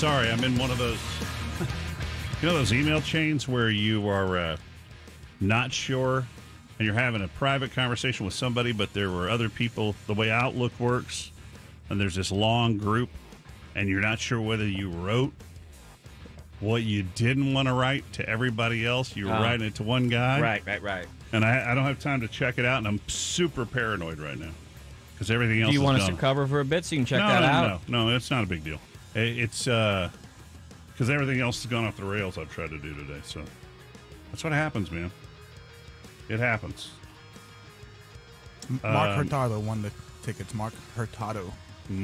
sorry, I'm in one of those, you know, those email chains where you are not sure and you're having a private conversation with somebody, but there were other people, the way Outlook works, and there's this long group, and you're not sure whether you wrote what you didn't want to write to everybody else. You were writing it to one guy. Right. And I don't have time to check it out, and I'm super paranoid right now because everything else is gone. Do you want us to cover for a bit so you can check that out? No, it's not a big deal. It's because everything else has gone off the rails I've tried to do today. So that's what happens, man. It happens. Mark Hurtado won the tickets. Mark Hurtado won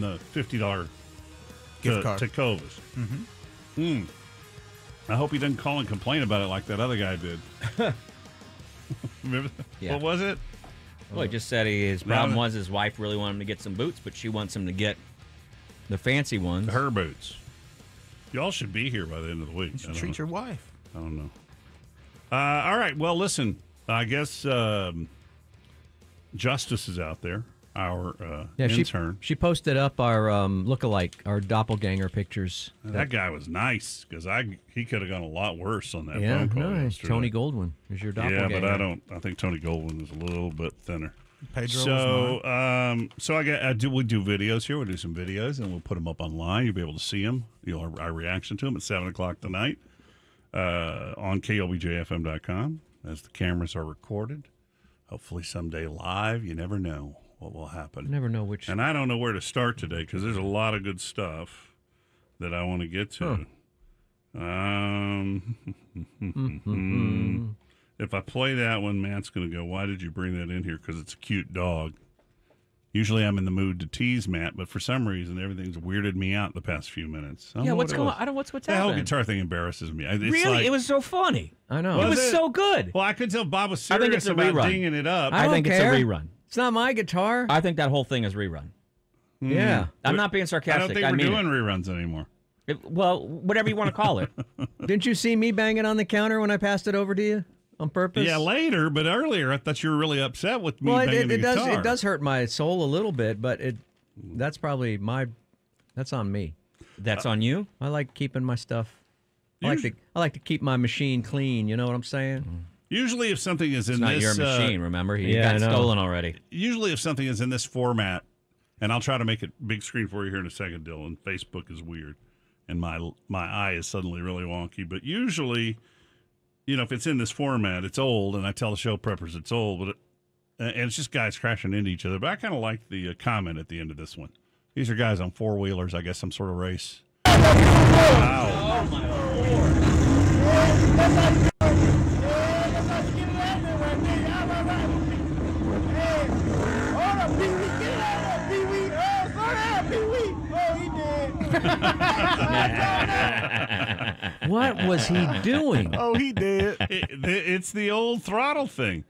the $50 gift card to Cova's. I hope he doesn't call and complain about it like that other guy did. Remember that? Yeah. What was it? Well, he just said his problem was his wife really wanted him to get some boots, but she wants him to get the fancy ones. Her boots. Y'all should be here by the end of the week. You should treat your wife. I don't know. All right. Well, listen, I guess Justice is out there. Our intern. She posted up our look-alike, our doppelganger pictures. That guy was nice because he could have gone a lot worse on that phone call. Nice. Tony Goldwyn is your doppelganger. Yeah, but I think Tony Goldwyn is a little bit thinner. Pedro was mine. So we do videos here. We'll do some videos and we'll put them up online. You'll be able to see them. You'll have our reaction to them at 7 o'clock tonight on klbjfm.com as the cameras are recorded. Hopefully someday live. You never know what will happen. I never know which. And I don't know where to start today because there's a lot of good stuff that I want to get to. If I play that one, Matt's going to go, why did you bring that in here? Because it's a cute dog. Usually I'm in the mood to tease Matt, but for some reason everything's weirded me out the past few minutes. Yeah, what's going on? I don't know what's happening. The whole guitar thing embarrasses me. It's really? It was so funny. I know. It was so good. Well, I could tell Bob was serious about dinging it up. I think it's a rerun. It's not my guitar. I think that whole thing is rerun. Yeah. I'm not being sarcastic. I don't think we're doing reruns anymore. Well, whatever you want to call it. Didn't you see me banging on the counter when I passed it over to you on purpose? Yeah, later, but earlier I thought you were really upset with me banging the guitar. Well, it does hurt my soul a little bit, but that's probably that's on me. That's on you? I like keeping my stuff. I like to keep my machine clean, you know what I'm saying? Usually if something is in this... It's not your machine, remember? He got stolen already. Usually if something is in this format, and I'll try to make it big screen for you here in a second, Dylan. Facebook is weird, and my eye is suddenly really wonky. But usually, you know, if it's in this format, it's old, and I tell the show preppers it's old, but and it's just guys crashing into each other. But I kind of like the comment at the end of this one. These are guys on four-wheelers, I guess, some sort of race. Wow. Oh, my Lord. What was he doing? Oh, he did. It's the old throttle thing.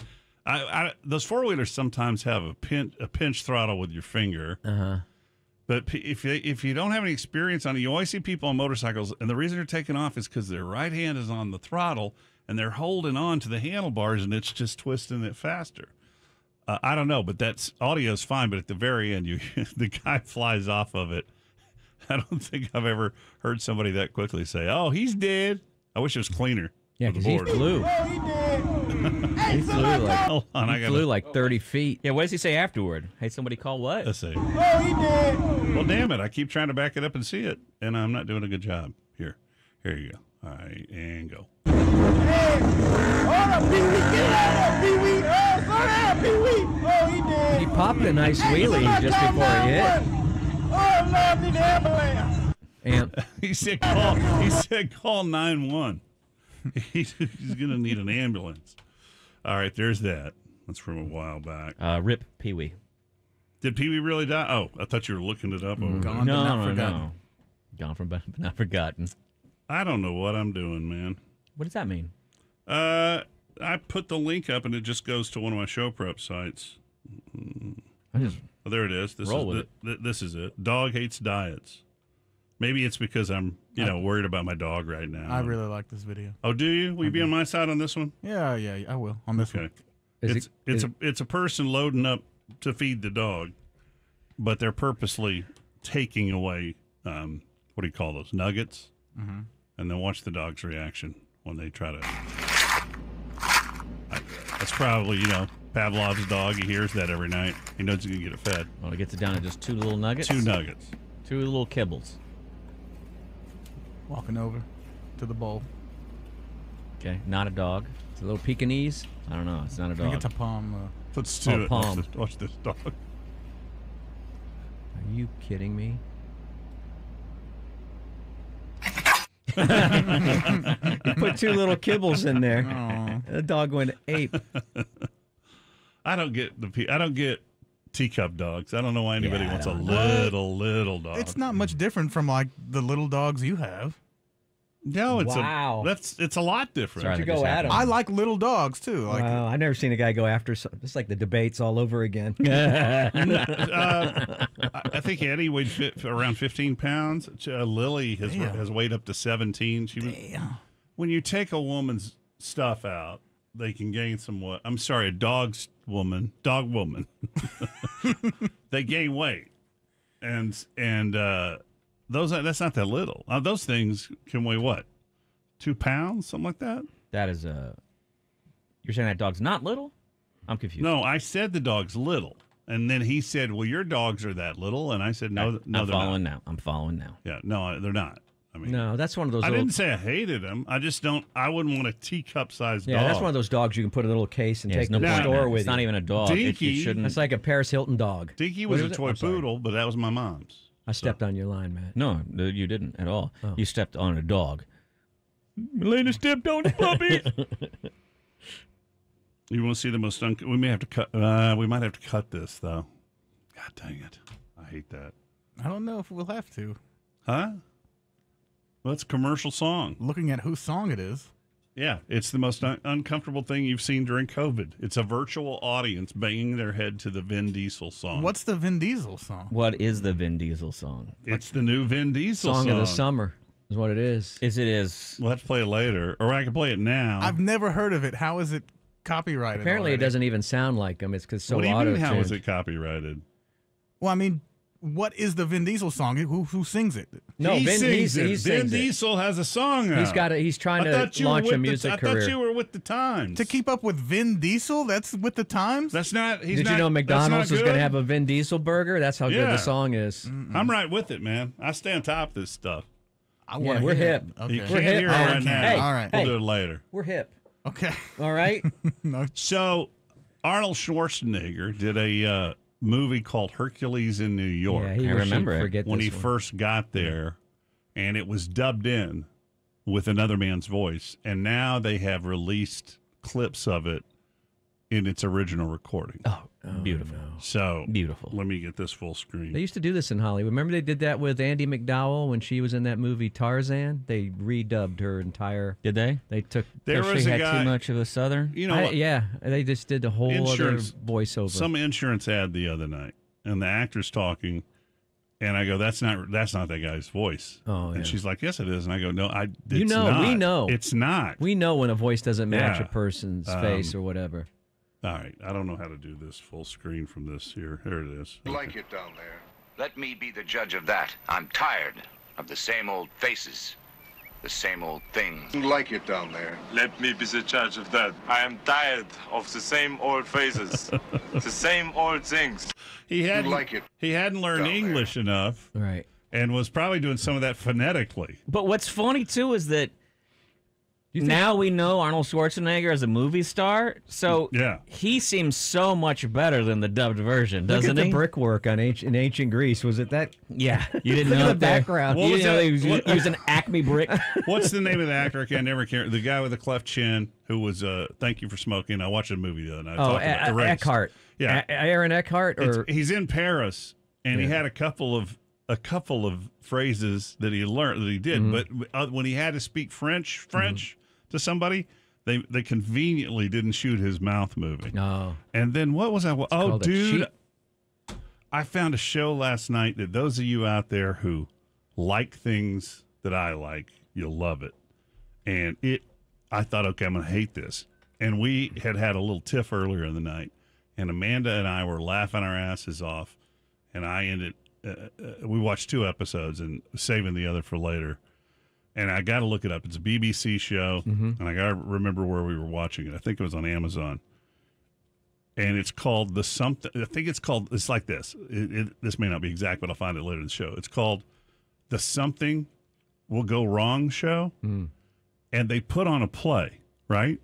Those four-wheelers sometimes have a pinch throttle with your finger. But if you don't have any experience on it, you always see people on motorcycles, and the reason they're taking off is because their right hand is on the throttle, and they're holding on to the handlebars, and it's just twisting it faster. I don't know, but that's audio's fine, but at the very end, the guy flies off of it. I don't think I've ever heard somebody that quickly say, "Oh, he's dead." I wish it was cleaner. Yeah, because he flew. Oh, he did. He flew like 30 feet. Yeah, what does he say afterward? Hey, somebody call what? Let's see. Oh, he did. Well, damn it! I keep trying to back it up and see it, and I'm not doing a good job. Here you go. All right, and go. Hey, hold up, Pee-wee, get out of there, Pee-wee. Oh, slow down, Pee-wee. Oh, he did. He popped a nice wheelie just before he hit. Oh, love me, the ambulance. He said call 911. He's going to need an ambulance. All right, there's that. That's from a while back. Rip Pee-wee. Did Pee-wee really die? Oh, I thought you were looking it up. Gone, no, but not forgotten. No. Gone from but not forgotten. I don't know what I'm doing, man. What does that mean? I put the link up, and it just goes to one of my show prep sites. Oh, there it is. This is it. Dog hates diets. Maybe it's because I'm, worried about my dog right now. I really like this video. Oh, do you? Will you be on my side on this one? Yeah, I will on this one. It's a person loading up to feed the dog, but they're purposely taking away what do you call those, nuggets? Mm-hmm. And then watch the dog's reaction when they try to. That's probably, you know, Pavlov's dog. He hears that every night. He knows he's going to get it fed. Well, he gets it down to just two little nuggets? Two nuggets. Two little kibbles. Walking over to the bowl. Okay, not a dog. It's a little Pekingese. I don't know. It's not a dog. I think it's a palm. Let's do it. Palm. Watch this dog. Are you kidding me? You put two little kibbles in there. Aww. The dog went ape. I don't get teacup dogs. I don't know why anybody wants a little dog. It's not much different from like the little dogs you have. No, it's it's a lot different. Sorry, I like little dogs too. Like, wow, I've never seen a guy go after. It's like the debates all over again. I think Eddie weighed around 15 pounds. Lily has weighed up to 17. She was. Damn. When you take a woman's stuff out, they can gain somewhat. I'm sorry, a dog woman. They gain weight, and. That's not that little. Those things can weigh what? 2 pounds? Something like that? That is a... You're saying that dog's not little? I'm confused. No, I said the dog's little. And then he said, well, your dogs are that little. And I said, no, they're not. I'm following now. Yeah, no, they're not. I mean, no, that's one of those... I didn't say I hated them. I just don't... I wouldn't want a teacup-sized dog. Yeah, that's one of those dogs you can put in a little case and take to the store with. It's not even a dog. Dinky... It's like a Paris Hilton dog. Dinky was a toy poodle, but that was my mom's. I stepped on your line, Matt. No, you didn't at all. Oh. You stepped on a dog. Elena stepped on the puppies. You want to see the most we may have to cut. We might have to cut this, though. God dang it. I hate that. I don't know if we'll have to. Huh? Well, it's a commercial song. Looking at whose song it is. Yeah, it's the most uncomfortable thing you've seen during COVID. It's a virtual audience banging their head to the Vin Diesel song. What's the Vin Diesel song? What is the Vin Diesel song? It's the new Vin Diesel song. Song of the summer is what it is. Well, let's play it later, or I can play it now. I've never heard of it. How is it copyrighted? Apparently, it doesn't even sound like him. It's because so auto-tuned. What do you mean, how is it copyrighted? Well, I mean... What is the Vin Diesel song? Who sings it? No, Vin Diesel has a song out. He's trying to launch a music career. I thought you were with the times. To keep up with Vin Diesel, that's with the times. That's not. He's Did not, you know McDonald's is going to have a Vin Diesel burger? That's how good the song is. Mm-mm. I'm right with it, man. I stay on top of this stuff. We're hip. Okay. You can't hear it right now. Hey, all right, we'll do it later. We're hip. Okay. All right. So Arnold Schwarzenegger did a. Movie called Hercules in New York. Yeah, I remember it when he first got there, and it was dubbed in with another man's voice, and now they have released clips of it in its original recording. Oh beautiful. No. So beautiful. Let me get this full screen. They used to do this in Hollywood. Remember they did that with Andie McDowell when she was in that movie Tarzan? They redubbed her entire... Did they? They took... she had guy, too much of a southern... You know, they just did the whole other voiceover. Some insurance ad the other night, and the actor's talking, and I go, that's not that guy's voice. Oh, yeah. And she's like, yes, it is. And I go, no, we know. It's not. We know when a voice doesn't match a person's face or whatever. All right, I don't know how to do this full screen from this here. Here it is. Okay. Like it down there. Let me be the judge of that. I'm tired of the same old faces, the same old things. Like it down there. Let me be the judge of that. I am tired of the same old faces, the same old things. He hadn't learned English enough, right? And was probably doing some of that phonetically. But what's funny too is that. Now we know Arnold Schwarzenegger as a movie star, so he seems so much better than the dubbed version, doesn't he? Look at the brickwork in ancient Greece. Was it that? Yeah, you didn't know the background. You didn't know he was an Acme brick. What's the name of the actor? I never care. The guy with the cleft chin who was Thank You for Smoking. I watched a movie the other night. Oh, Eckhart. Yeah, Aaron Eckhart. Or he's in Paris, and he had a couple of phrases that he learned that he did, but when he had to speak French. To somebody, they conveniently didn't shoot his mouth moving. No. And then what was I? Oh, dude, I found a show last night that those of you out there who like things that I like, you'll love it. And I thought, okay, I'm going to hate this. And we had a little tiff earlier in the night, and Amanda and I were laughing our asses off, and I ended we watched two episodes and saving the other for later. And I got to look it up. It's a BBC show, and I got to remember where we were watching it. I think it was on Amazon. And it's called the something. I think it's called. It's like this. This may not be exact, but I'll find it later in the show. It's called the Something Will Go Wrong Show. And they put on a play, right?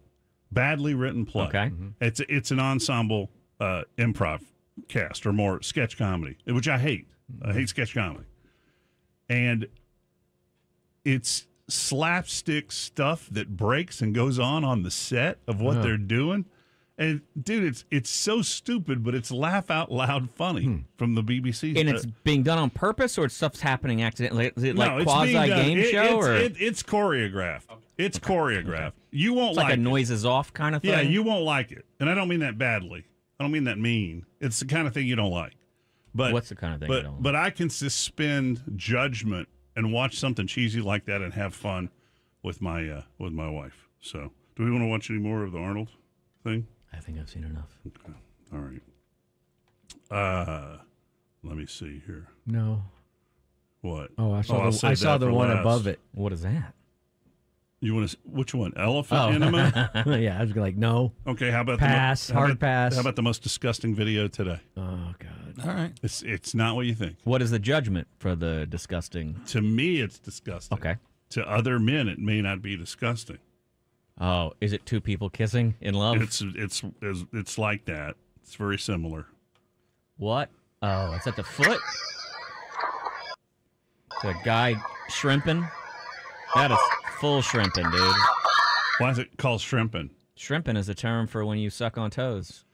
Badly written play. Okay. It's an ensemble improv cast or more sketch comedy, which I hate. I hate sketch comedy. And it's slapstick stuff that breaks and goes on the set of what they're doing. And dude, it's so stupid, but it's laugh out loud funny from the BBC. And it's being done on purpose, or it's stuff's happening accidentally, like quasi game show, or it's choreographed. It's choreographed. You won't like it. A noises off kind of thing. Yeah, you won't like it, and I don't mean that badly. I don't mean that mean. It's the kind of thing you don't like. But what's the kind of thing you don't like? But I can suspend judgment and watch something cheesy like that and have fun with my wife. So, do we want to watch any more of the Arnold thing? I think I've seen enough. Okay. All right. Let me see here. No. What? Oh, I saw the one above it. What is that? You want to? Which one? Elephant enema? Yeah, I was like, no. Okay. How about pass? Hard pass. How about the most disgusting video today? Oh God. All right. It's not what you think. What is the judgment for the disgusting? To me, it's disgusting. Okay. To other men, it may not be disgusting. Oh, is it two people kissing in love? It's like that. It's very similar. What? Oh, it's at the foot? It's a guy shrimping? That is full shrimping, dude. Why is it called shrimping? Shrimping is a term for when you suck on toes.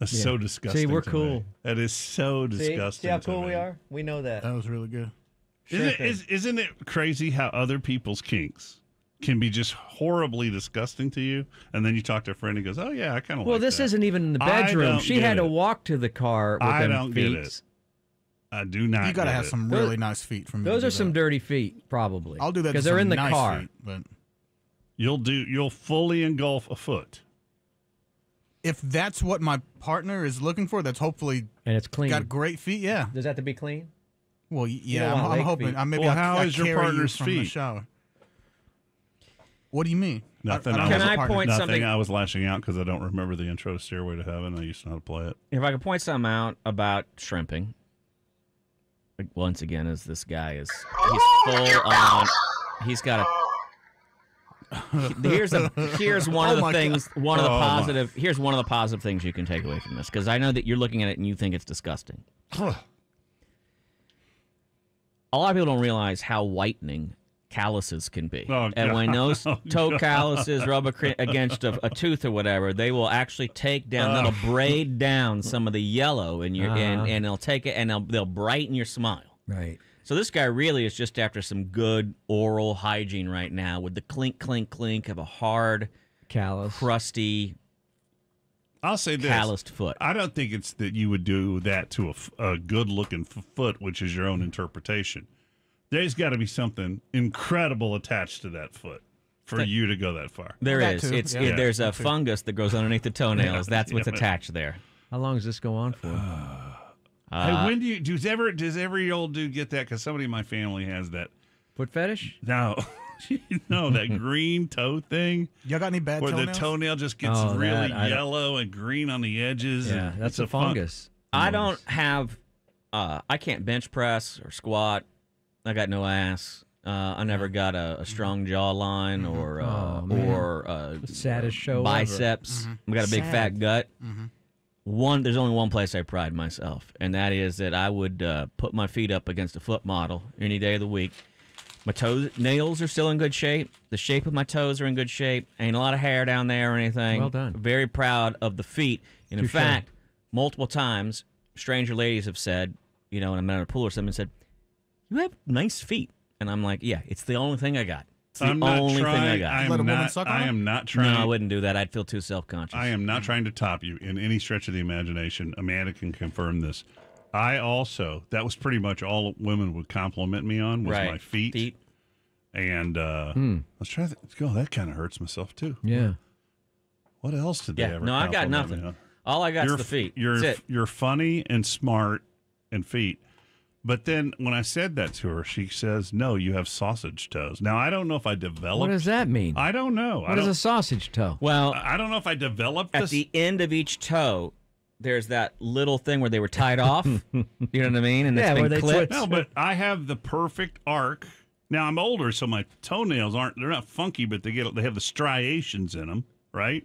That's so disgusting. See, we're cool. That is so disgusting. See how cool we are? We know that. That was really good. Isn't it crazy how other people's kinks can be just horribly disgusting to you, and then you talk to a friend and goes, oh yeah, I kind of like that. Well, this isn't even in the bedroom. She had to walk to the car with them feet. I don't get it. I do not get it. You got to have some really nice feet from me. Those are some dirty feet, probably. I'll do that because they're in the car. But you'll fully engulf a foot. If that's what my partner is looking for, that's hopefully and it's clean. Got great feet, yeah. Does that have to be clean? Well, yeah, I'm hoping. Maybe I'll carry your partner's feet from the shower. What do you mean? Nothing. I was lashing out because I don't remember the intro to Stairway to Heaven. I used to know how to play it. If I could point something out about shrimping, like once again, is this guy is full on. He's got a. Here's one of the things. God. One of the positive. Here's one of the positive things you can take away from this, because I know that you're looking at it and you think it's disgusting. A lot of people don't realize how whitening calluses can be, and when those toe calluses rub against a tooth or whatever, they will actually take down. They'll braid down some of the yellow in your and they'll take it and they'll brighten your smile. Right. So this guy really is just after some good oral hygiene right now with the clink, clink, clink of a hard callus, crusty. I'll say this: calloused foot. I don't think it's that you would do that to a good-looking foot, which is your own interpretation. There's got to be something incredible attached to that foot for you to go that far. There is. There's a fungus that grows underneath the toenails. That's what's attached there. How long does this go on for? Hey, when do you does every old dude get that? Because somebody in my family has that foot fetish. No, no, that green toe thing. Y'all got any bad toenails? Where the toenail just gets really yellow and green on the edges. Yeah, and that's a fungus. I don't have. I can't bench press or squat. I got no ass. I never got a strong jawline or saddest show biceps. I got a big fat gut. There's only one place I pride myself, and that is that I would put my feet up against a foot model any day of the week. My toenails are still in good shape. The shape of my toes are in good shape. Ain't a lot of hair down there or anything. Well done. Very proud of the feet. And in fact, multiple times, stranger ladies have said, you know, when I'm at a pool or something, said, you have nice feet. And I'm like, yeah, it's the only thing I got. It's the only thing I got. I am not trying. No, I wouldn't do that. I'd feel too self-conscious. I am not trying to top you in any stretch of the imagination. Amanda can confirm this. I also, that was pretty much all women would compliment me on was my feet. And I was trying to think, that kind of hurts myself too. Yeah. What else did they ever compliment me on? No, I got nothing. All I got is the feet. You're funny and smart and feet. But then when I said that to her, she says, no, you have sausage toes. Now, I don't know if I developed... What does that mean? I don't know. What is a sausage toe? Well, I don't know if I developed this... At the end of each toe, there's that little thing where they were tied off. You know what I mean? And yeah, where they clipped. No, but I have the perfect arc. Now, I'm older, so my toenails aren't... They're not funky, but they have the striations in them, right?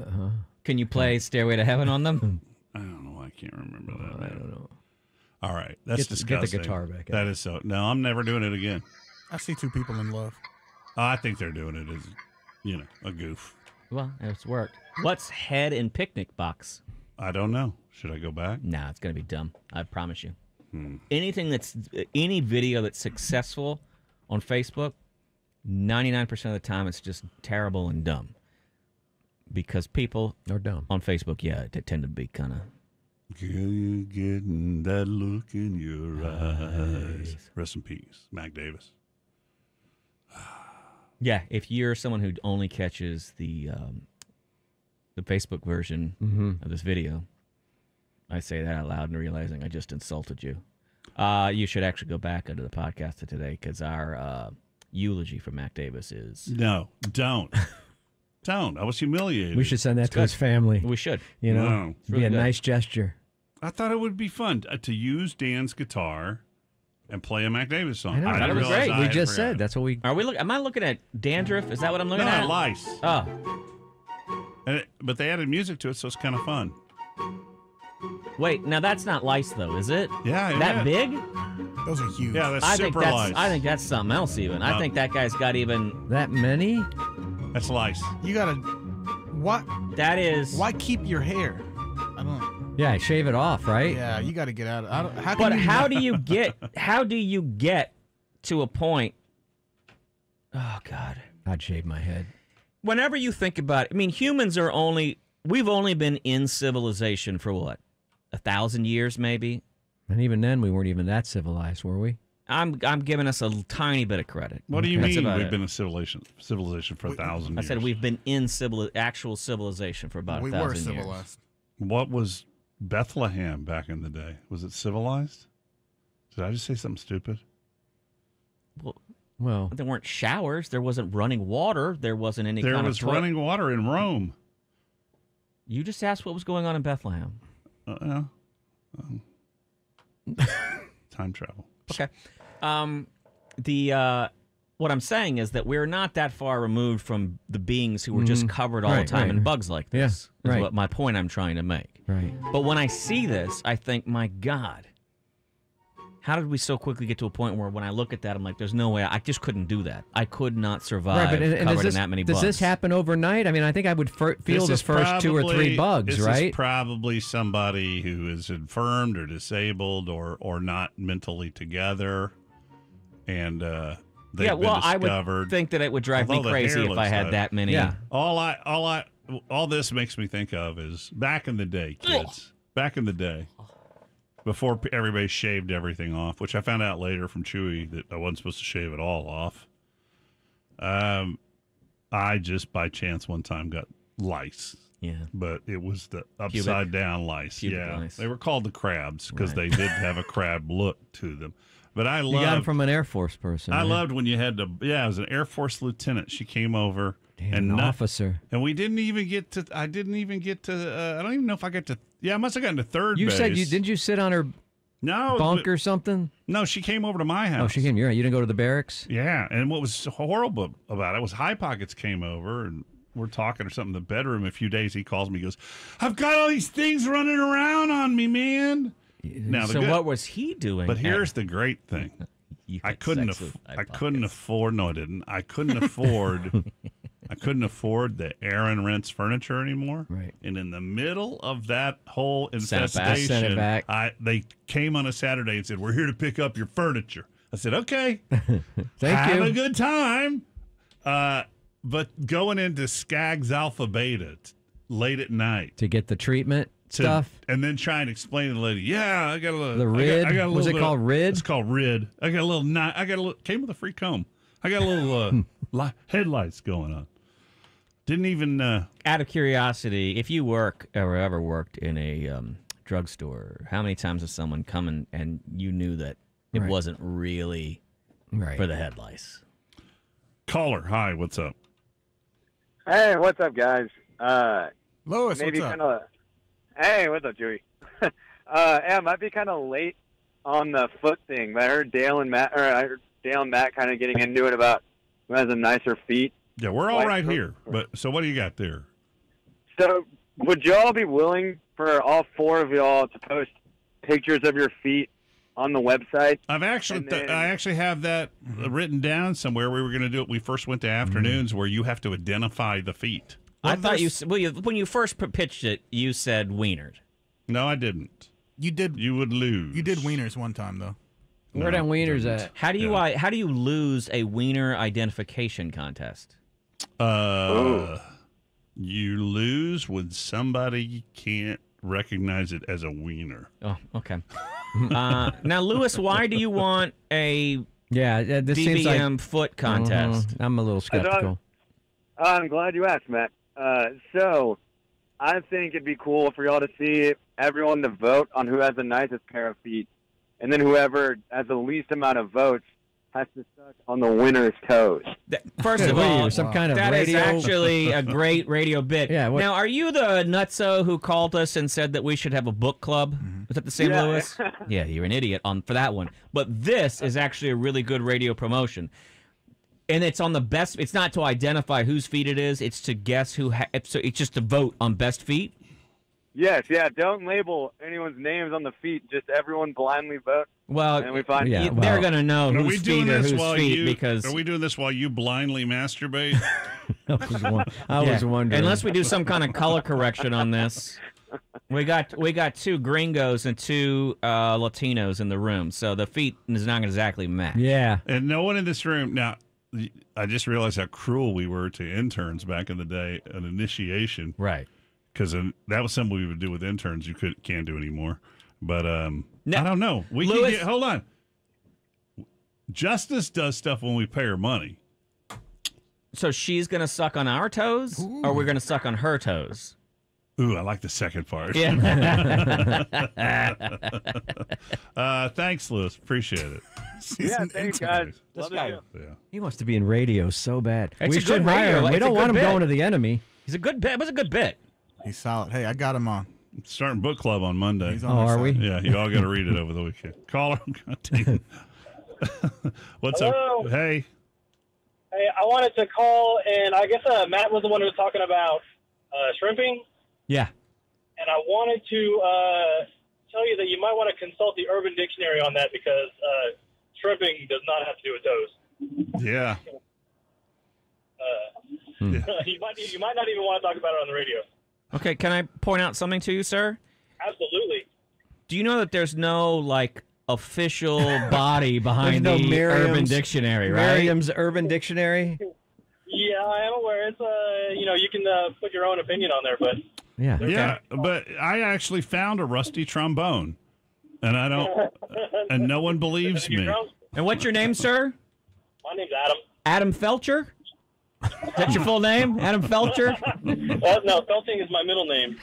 Uh-huh. Can you play Stairway to Heaven on them? I don't know. I can't remember that. I don't know. All right, that's disgusting. Get the guitar back out. That is so. No, I'm never doing it again. I see two people in love. I think they're doing it as, you know, a goof. Well, it's worked. What's head in picnic box? I don't know. Should I go back? Nah, it's going to be dumb. I promise you. Anything that's, any video that's successful on Facebook, 99% of the time it's just terrible and dumb. Because people are dumb. On Facebook, yeah, they tend to be kind of. Girl, you're getting that look in your eyes. Rest in peace, Mac Davis. Yeah, if you're someone who only catches the Facebook version of this video, I say that out loud and realizing I just insulted you. You should actually go back under the podcast of today because our eulogy for Mac Davis is... No, don't. Don't. I was humiliated. We should send that to his family. We should. You know, it'd be a nice gesture. I thought it would be fun to use Dan's guitar and play a Mac Davis song. I thought it was great. We just said that's what we are. Am I looking at dandruff? Is that what I'm looking at? No, lice. Oh. And but they added music to it, so it's kind of fun. Wait, now that's not lice though, is it? Yeah. That big? Those are huge. Yeah, that's super lice. I think that's something else. Even I think that guy's got even that many. That's lice. You gotta. What? That is. Why keep your hair? I don't know. Yeah, shave it off, right? Yeah, you gotta get out of. How do you get to a point? Oh God, I'd shave my head. Whenever you think about it, I mean, humans are only. We've only been in civilization for what, 1,000 years, maybe. And even then, we weren't even that civilized, were we? I'm giving us a tiny bit of credit. What do you mean we've been in civilization for 1,000 years? I said we've been in actual civilization for about 1,000 years. We were civilized. What was Bethlehem back in the day? Was it civilized? Did I just say something stupid? Well, there weren't showers. There wasn't running water. There wasn't any kind of... There was running water in Rome. You just asked what was going on in Bethlehem. Time travel. Okay. What I'm saying is that we're not that far removed from the beings who were just covered all the time in bugs like this. Yeah, is what my point I'm trying to make. Right. But when I see this, I think, my God, how did we so quickly get to a point where when I look at that, I'm like, there's no way. I just couldn't do that. I could not survive covered in that many bugs. Does this happen overnight? I mean, I think I would feel the first two or three bugs, right? This is probably somebody who is infirmed or disabled or not mentally together. And they've been discovered. I would think that it would drive me crazy if I had that many. Yeah. All this makes me think of is back in the day, kids. Back in the day. Before everybody shaved everything off, which I found out later from Chewy that I wasn't supposed to shave it all off. I just by chance one time got lice. Yeah, but it was the upside down lice. Yeah, lice. They were called the crabs because they did have a crab look to them. But I loved. You got it from an Air Force person. I loved when you had to. Yeah, I was an Air Force lieutenant. She came over and an officer. And we didn't even get to. I didn't even get to. I don't even know if I got to. Yeah, I must have gotten to third base. Didn't you sit on her bunk or something? No, she came over to my house. Oh, she came. You're right. You didn't go to the barracks? Yeah, and what was horrible about it was High Pockets came over, and we're talking or something in the bedroom. A few days, he calls me. He goes, I've got all these things running around on me, man. Now, what was he doing? But here's the great thing. I couldn't afford... I couldn't afford the air and rinse furniture anymore. Right. And in the middle of that whole infestation, they came on a Saturday and said, we're here to pick up your furniture. I said, okay. Have a good time. But going into Skaggs Alpha Beta late at night. To get the treatment stuff. And then try and explain to the lady, I got a little. The RID. Was it called RID? It's called RID. I got a little. Came with a free comb. I got a little headlights going on. Didn't even... Out of curiosity, if you work or ever worked in a drugstore? How many times has someone come and you knew that it wasn't really for the head lice? Caller, hi, what's up? Hey, what's up, guys? Lois, maybe what's up? Hey, what's up, Dewey? Yeah, I might be kind of late on the foot thing, but I heard Dale and Matt kind of getting into it about who has a nicer feet. Yeah, we're all right here. But so, what do you got there? So, would y'all be willing for all four of y'all to post pictures of your feet on the website? I've actually, I actually have that written down somewhere. We were going to do it. We first went to afternoons where you have to identify the feet. Well, I thought you when you first pitched it, you said wieners. No, I didn't. You did. You would lose. You did wieners one time though. No, where are wieners at? How do you how do you lose a wiener identification contest? You lose when somebody can't recognize it as a wiener. Oh, okay. Now, Lewis, why do you want a this DBM foot contest? I'm a little skeptical. I'm glad you asked, Matt. So, I think it'd be cool for y'all to see everyone to vote on who has the nicest pair of feet, and then whoever has the least amount of votes has to suck on the winner's toes. First of all, some kind of that radio. Is actually a great radio bit. Yeah, now, are you the nutso who called us and said that we should have a book club? Was that the same, Lewis? Yeah, you're an idiot for that one. But this is actually a really good radio promotion. And it's on the best. It's not to identify whose feet it is. It's to guess who. So it's just to vote on best feet. Yes, don't label anyone's names on the feet. Just everyone blindly vote. Well, and we find they're going to know whose feet are whose feet because are we doing this while you blindly masturbate? I was wondering. Unless we do some kind of color correction on this, we got two gringos and two Latinos in the room, so the feet is not exactly match. Yeah, and no one in this room now. I just realized how cruel we were to interns back in the day, an initiation. Right. Because that was something we would do with interns you can't do anymore. But now, I don't know. We Lewis, hold on. Justice does stuff when we pay her money. So she's going to suck on our toes? Ooh. Or we're going to suck on her toes? Ooh, I like the second part. Yeah. Thanks, Lewis. Appreciate it. Thanks, guys. This guy, he wants to be in radio so bad. We should hire him. We don't want him going to the enemy. He's a good bit. It was a good bit. He's solid. Hey, I got him on. Starting book club on Monday. Oh, are we? Yeah, you all got to read it over the weekend. Call him. What's up? Hey. Hey, I wanted to call, and I guess Matt was the one who was talking about shrimping. Yeah. And I wanted to tell you that you might want to consult the Urban Dictionary on that because shrimping does not have to do with toes. Yeah. You might not even want to talk about it on the radio. Okay, can I point out something to you, sir? Absolutely. Do you know that there's no, like, official body behind the Urban Dictionary, right? Merriam's Urban Dictionary? Yeah, I am aware. It's you know, you can put your own opinion on there, but but I actually found a rusty trombone, and I don't, and no one believes me. And what's your name, sir? My name's Adam. Adam Felcher. Is that your full name, Adam Felcher? No, Felching is my middle name.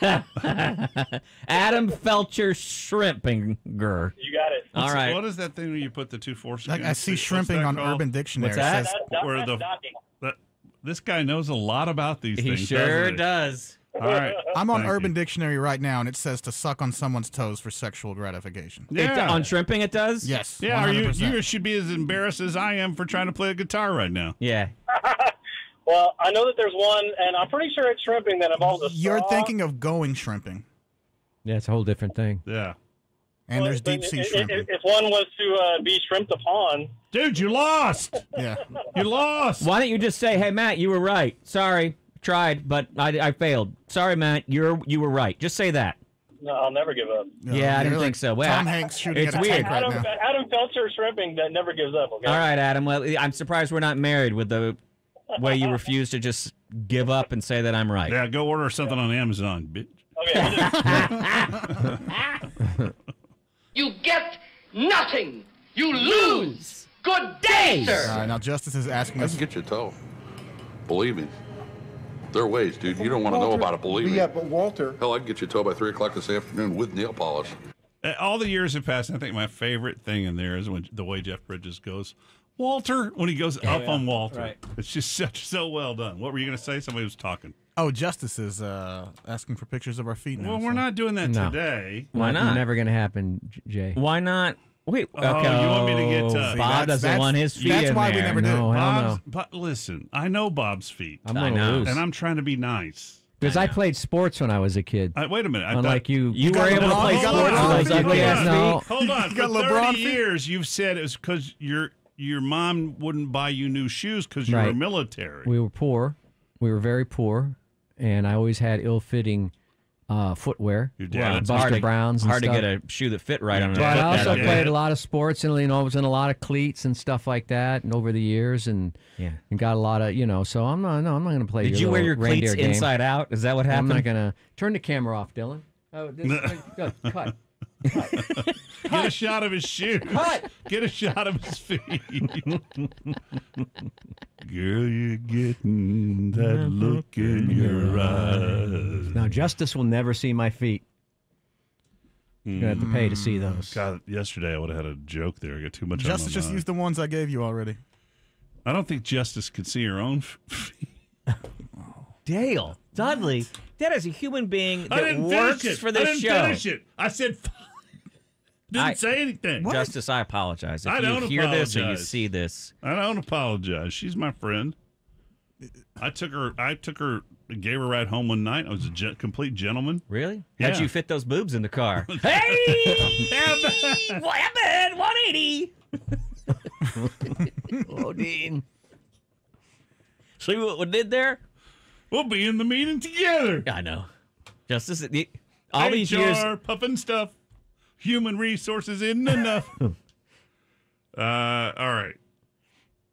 Adam Felcher Shrimpinger. You got it. All right. What is that thing where you put the two forces? I see shrimping on Urban Dictionary. What's that? This guy knows a lot about these things. He sure does. All right. I'm on Urban Dictionary right now, and it says to suck on someone's toes for sexual gratification. Yeah. On shrimping it does? Yes. Yeah, you should be as embarrassed as I am for trying to play a guitar right now. Yeah. Well, I know that there's one, and I'm pretty sure it's shrimping that involves a straw. You're thinking of going shrimping. Yeah, it's a whole different thing. Yeah. And well, there's deep-sea shrimping. If one was to be shrimped upon... Dude, you lost! Yeah. You lost! Why don't you just say, hey, Matt, you were right. Sorry. Tried, but I failed. Sorry, Matt, you were right. Just say that. No, I'll never give up. No, yeah, I didn't think so. Well, Tom Hanks shooting at a tank right now. Adam Felcher shrimping that never gives up, okay? All right, Adam. Well, I'm surprised we're not married with the way you refuse to just give up and say that I'm right. Yeah, go order something on Amazon, bitch. Okay. You get nothing. You lose. Good day, sir. All right, now Justice is asking us. Get your toe. Believe me. There are ways, dude. You don't want to know about it, believe me. Yeah, but Walter... Hell, I'd get you towed by 3 o'clock this afternoon with nail polish. All the years have passed, and I think my favorite thing in there is when the way Jeff Bridges goes, Walter, when he goes on Walter. Right. It's just so well done. What were you going to say? Somebody was talking. Oh, Justice is asking for pictures of our feet now. Well, we're not doing that today. Why not? Never going to happen, Jay. Why not? Wait. Okay. Oh, you want me to get Bob doesn't want his feet. That's why we never did. Bob's, but listen, I know Bob's feet. I know, and I'm trying to be nice. Because I played sports when I was a kid. Wait a minute. Unlike you. You were able to play sports. Hold on. For 30 years, you've said it was because your mom wouldn't buy you new shoes because you were military. We were poor. We were very poor, and I always had ill-fitting footwear. Your dad. Buster Browns and stuff. Hard to get a shoe that fit right on it. I also played a lot of sports, and I was in a lot of cleats and stuff like that, and over the years, and got a lot of, so I'm not going to play Did you wear your cleats inside out? Is that what happened? I'm not going to. Turn the camera off, Dylan. Oh, cut. Get a shot of his shoes. Cut. Get a shot of his feet. Girl, you're getting that look in your eyes. Now, Justice will never see my feet. You're going to have to pay to see those. God, yesterday I would have had a joke there. I got too much on my mind. Justice just used the ones I gave you already. I don't think Justice could see her own feet. Dale Dudley, that is a human being that works for this show. I didn't finish it. I said... Didn't say anything. What? Justice, I apologize. If I don't you hear apologize. This or you see this. I don't apologize. She's my friend. I gave her a ride home one night. I was a complete gentleman. Really? Yeah. How'd you fit those boobs in the car? Hey! What happened? 180! Oh, Dean. See what we did there? We'll be in the meeting together. I know. Justice, all HR, these years... puffin' stuff. Human resources isn't enough. All right.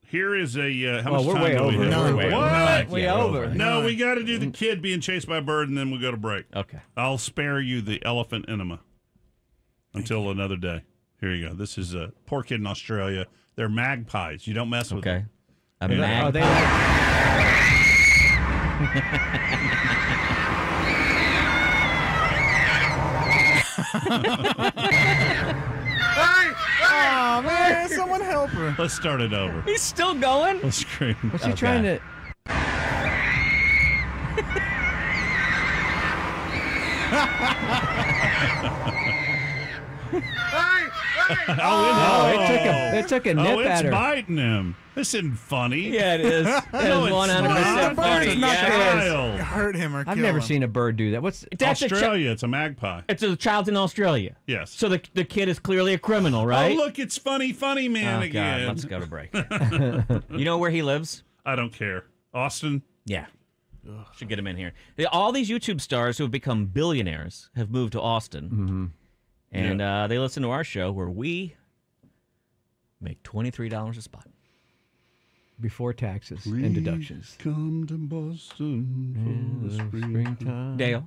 Here is a... how much time do we have? No, we're way over. What? Way over. No, we got to do the kid being chased by a bird, and then we'll go to break. Okay. I'll spare you the elephant enema until another day. Here you go. This is a poor kid in Australia. They're magpies. You don't mess with them. Okay. A magpie. Oh man, someone help her. Let's start it over. He's still going? Let's scream. What's he trying to... It took a nip at her. Oh, it's biting him. This isn't funny. Yeah, it is. No, it's not. It's not hurt him or kill him. I've never seen a bird do that. Australia, it's a magpie. It's a child in Australia. Yes. So the kid is clearly a criminal, right? Oh, look, it's funny man again. God, let's go to break. You know where he lives? I don't care. Austin? Yeah. Ugh. Should get him in here. All these YouTube stars who have become billionaires have moved to Austin. Mm-hmm. And they listen to our show where we make $23 a spot. Before taxes and deductions. Come to Boston for the springtime. Dale,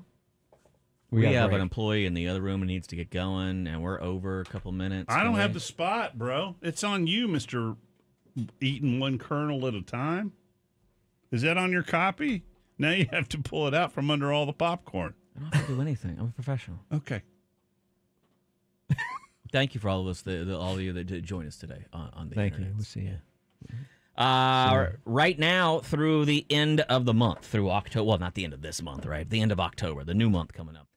we have an employee in the other room who needs to get going, and we're over a couple minutes. I don't have the spot, bro. It's on you, Mr. Eating one kernel at a time. Is that on your copy? Now you have to pull it out from under all the popcorn. I don't have to do anything. I'm a professional. Okay. Thank you for all of us, all of you that joined us today on the internet. Thank you. We'll see you. Right now, through the end of the month, through October, well, not the end of this month, right? The end of October, the new month coming up.